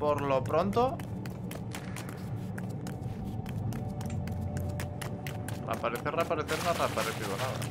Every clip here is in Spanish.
Por lo pronto, reaparecer, no ha reaparecido nada.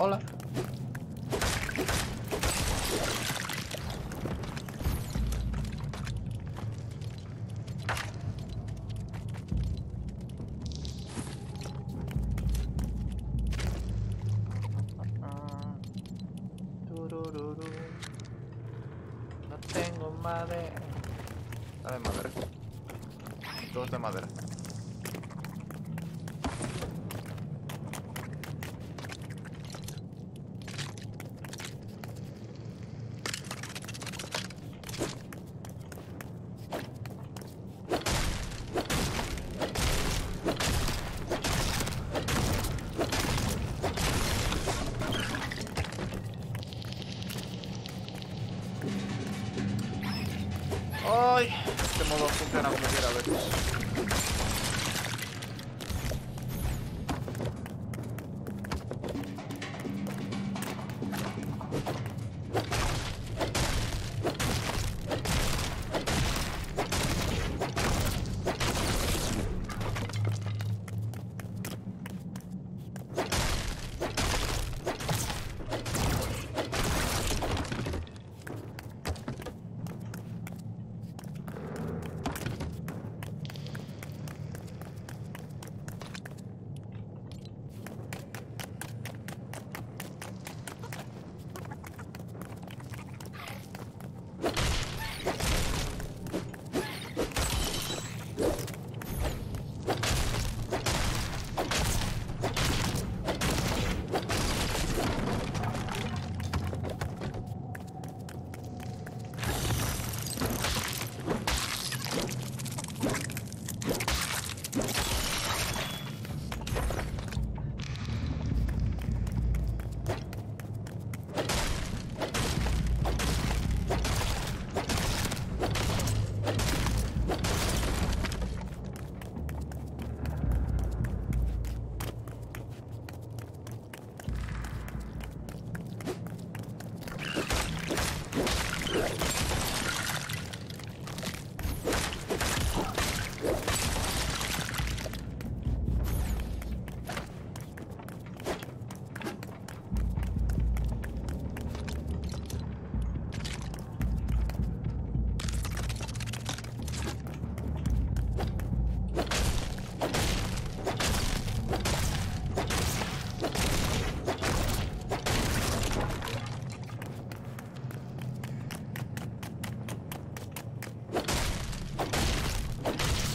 Hola. No tengo madera. Dame madera. Dos de madera. Ay, este modo funciona como quiera a veces.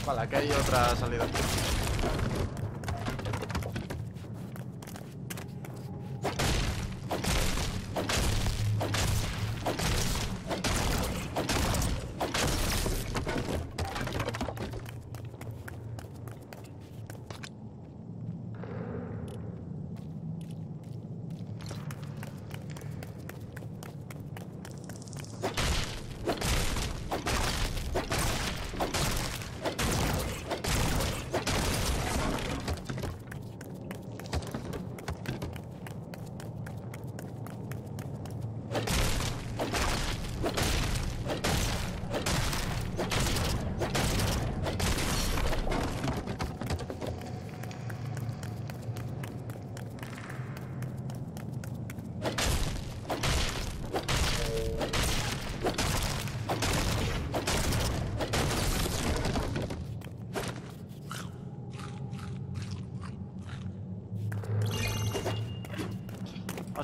Vale, aquí hay otra salida.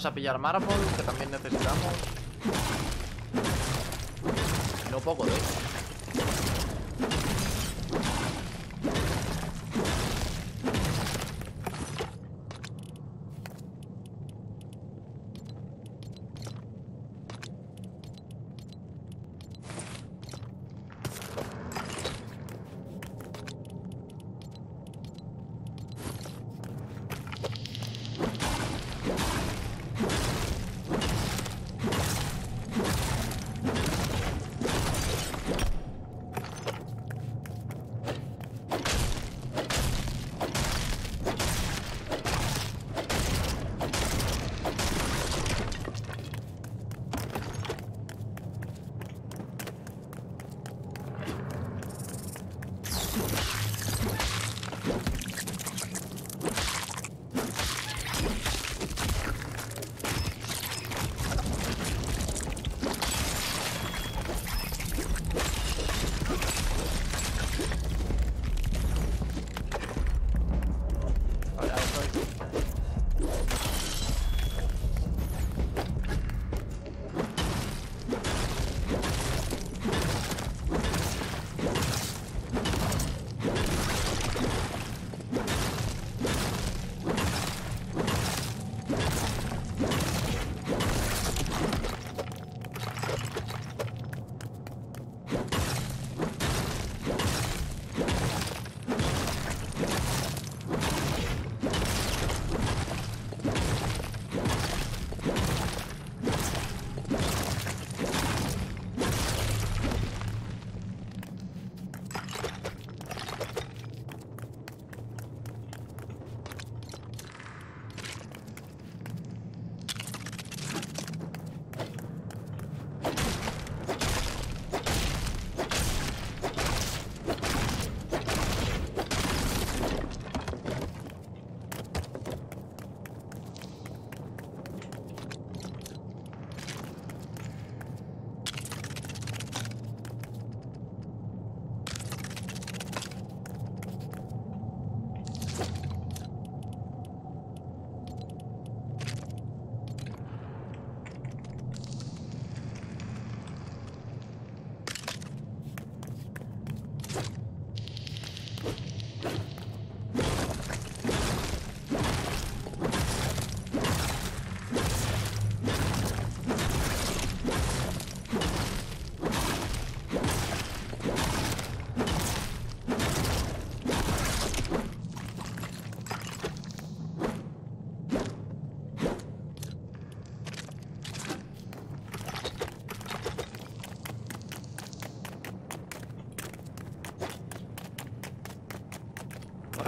Vamos a pillar mármol, que también necesitamos. No poco, de hecho.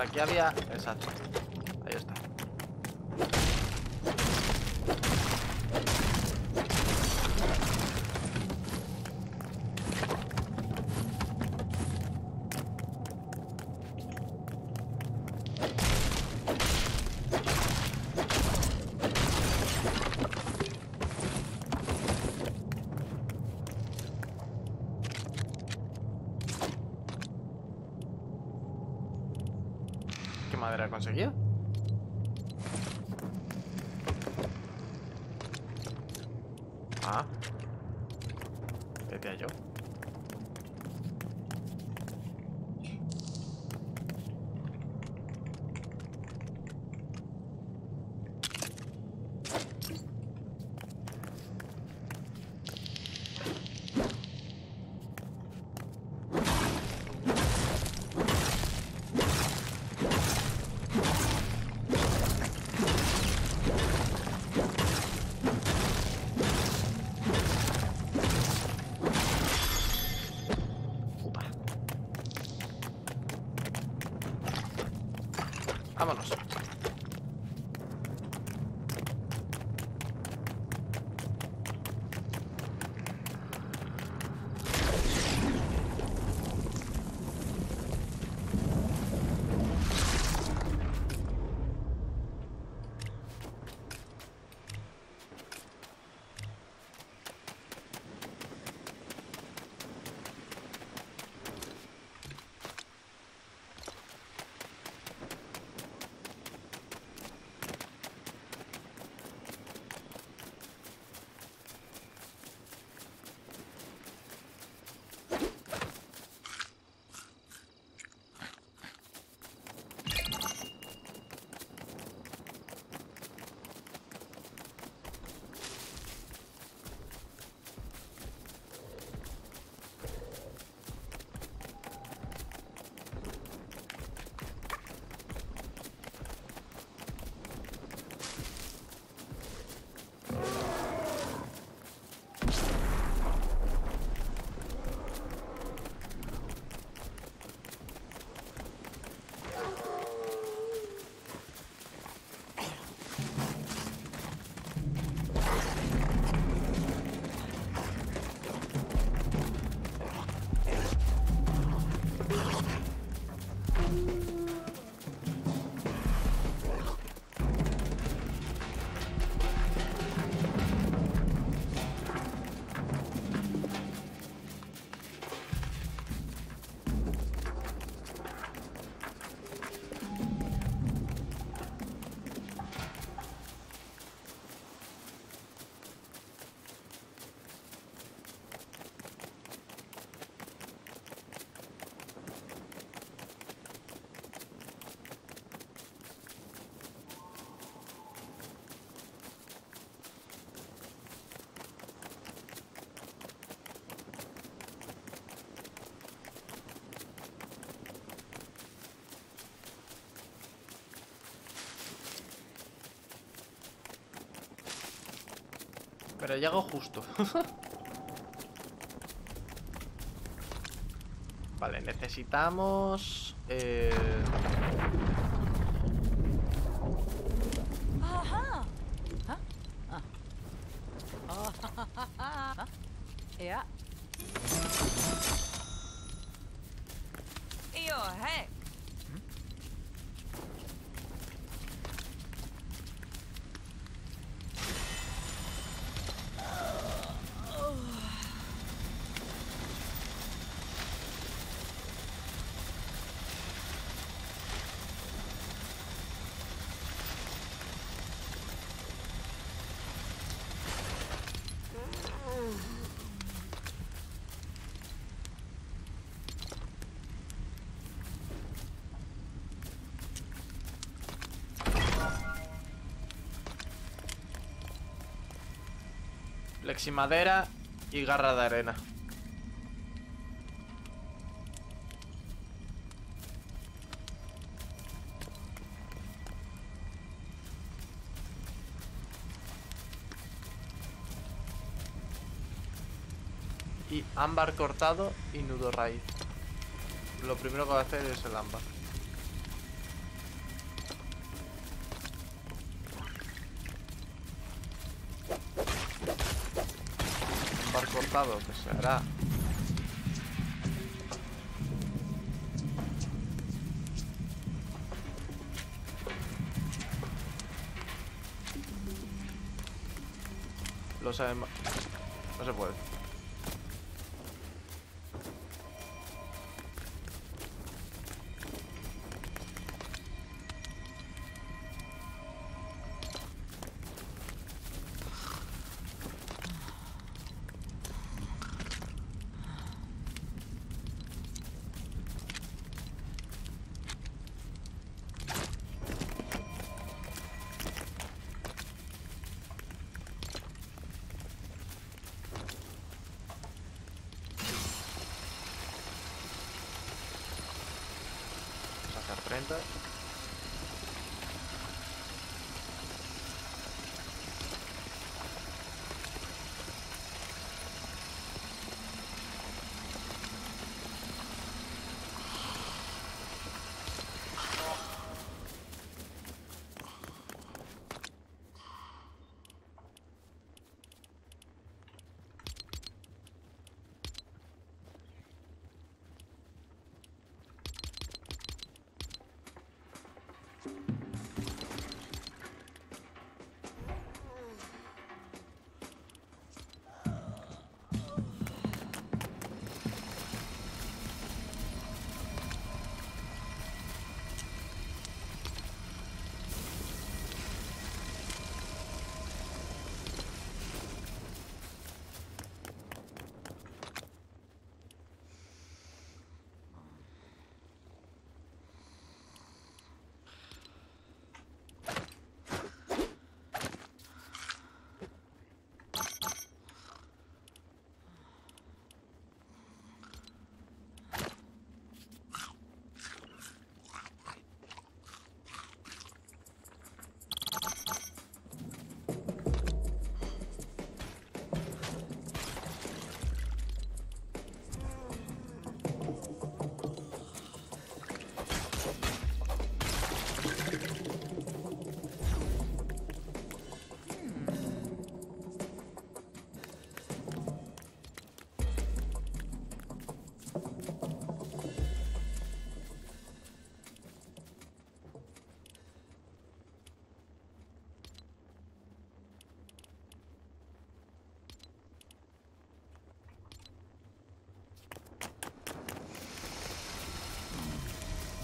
Aquí había... Exacto. Ahí está. ¿Madera conseguida? Ah. Vete a yo. Vámonos. Pero llego justo. Vale, necesitamos... Fleximadera y garra de arena. Y ámbar cortado y nudo raíz. Lo primero que voy a hacer es el ámbar. Que se hará. Lo sabemos. No se puede.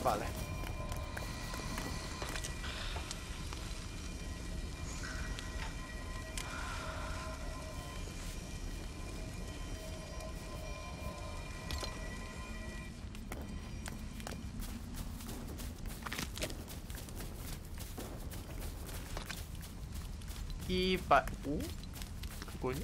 Vale. Y va... ¿Qué coño?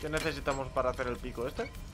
¿Qué necesitamos para hacer el pico este?